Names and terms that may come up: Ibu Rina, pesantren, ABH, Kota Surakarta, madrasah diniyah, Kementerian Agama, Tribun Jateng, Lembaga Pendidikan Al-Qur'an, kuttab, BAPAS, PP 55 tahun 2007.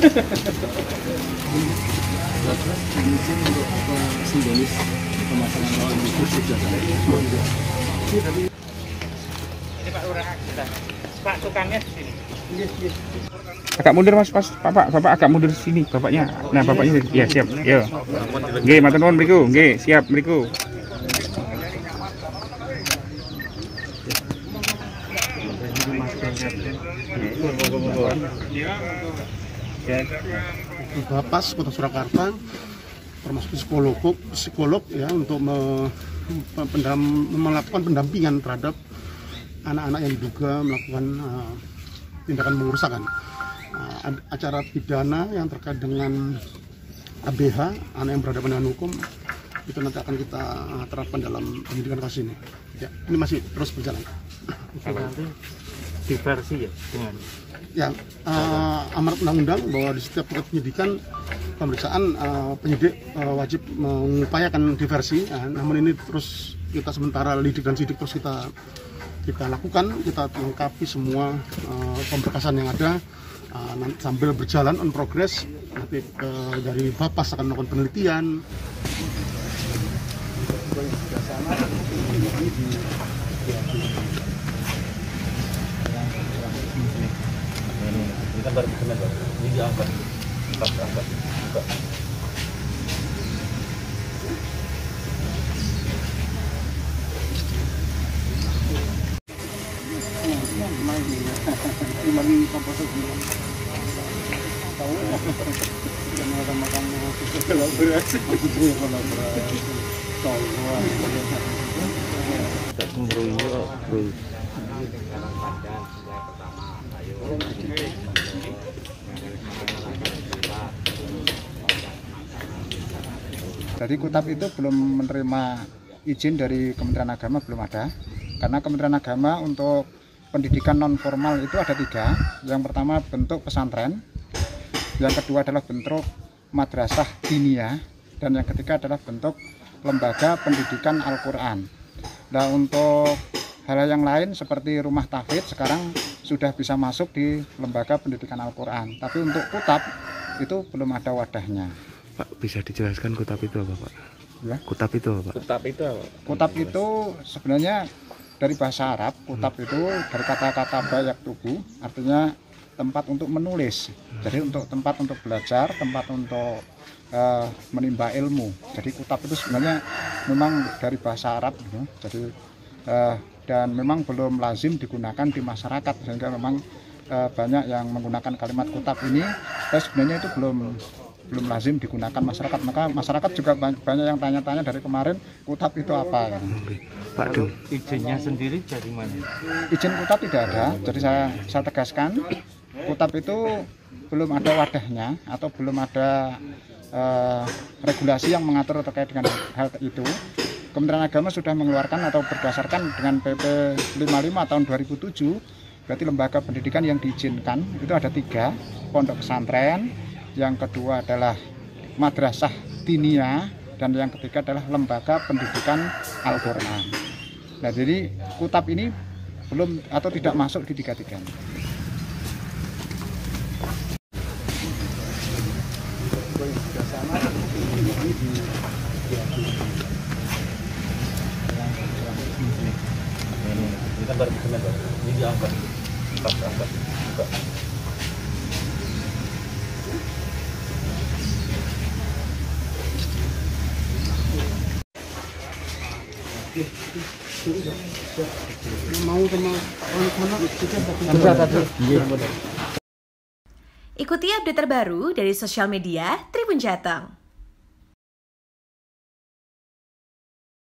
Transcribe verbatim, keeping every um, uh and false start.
Agak mundur mas, mas, bapak, bapak agak mundur sini, bapaknya. Nah, bapaknya, ya siap, yo. Nggih, matur nuwun mriku, nggih, siap mriku. BAPAS Kota Surakarta termasuk psikolog, psikolog ya untuk me, pendam, melakukan pendampingan terhadap anak-anak yang diduga melakukan uh, tindakan mengurusakan. Uh, acara pidana yang terkait dengan A B H, anak yang berhadapan dengan hukum, itu nanti akan kita terapkan dalam penyidikan kasus ini. Ya, ini masih terus berjalan. Nanti diversi ya dengan ya uh, amanat undang-undang bahwa di setiap penyidikan pemeriksaan uh, penyidik uh, wajib mengupayakan diversi. Uh, namun ini terus kita sementara lidik dan sidik terus kita kita lakukan, kita lengkapi semua uh, pemberkasan yang ada uh, sambil berjalan on progress. Nanti uh, dari BAPAS akan melakukan penelitian. Kita berkenan, ini diangkat, angkat, buka. Jadi Kuttab itu belum menerima izin dari Kementerian Agama, belum ada. Karena Kementerian Agama untuk pendidikan non formal itu ada tiga. Yang pertama bentuk pesantren, yang kedua adalah bentuk madrasah diniyah, dan yang ketiga adalah bentuk Lembaga Pendidikan Al-Qur'an. Nah, untuk hal yang lain seperti rumah tahfidz sekarang sudah bisa masuk di Lembaga Pendidikan Al-Qur'an. Tapi untuk Kuttab itu belum ada wadahnya. Pak, bisa dijelaskan Kuttab itu apa, Pak? Ya? Kuttab itu apa, Pak? Kuttab itu apa? Kuttab itu sebenarnya dari bahasa Arab. Kuttab hmm. itu dari kata-kata bayak tubuh, artinya tempat untuk menulis. Hmm. Jadi untuk tempat untuk belajar, tempat untuk uh, menimba ilmu. Jadi Kuttab itu sebenarnya memang dari bahasa Arab. Ya. Jadi uh, dan memang belum lazim digunakan di masyarakat, sehingga memang uh, banyak yang menggunakan kalimat Kuttab ini. Tapi sebenarnya itu belum belum lazim digunakan masyarakat, maka masyarakat juga banyak yang tanya-tanya dari kemarin, Kuttab itu apa kan? Pak Dul, izinnya sendiri dari mana? Izin Kuttab tidak ada, jadi saya saya tegaskan Kuttab itu belum ada wadahnya atau belum ada eh, regulasi yang mengatur terkait dengan hal itu. Kementerian Agama sudah mengeluarkan atau berdasarkan dengan P P lima puluh lima tahun dua ribu tujuh, berarti lembaga pendidikan yang diizinkan itu ada tiga, pondok pesantren, yang kedua adalah madrasah diniyah, dan yang ketiga adalah Lembaga Pendidikan Al-Qur'an. Nah, jadi Kuttab ini belum atau tidak masuk di tiga-tiganya. Kita berkenan, ini diangkat, angkat, buka. Ikuti update terbaru dari sosial media Tribun Jateng.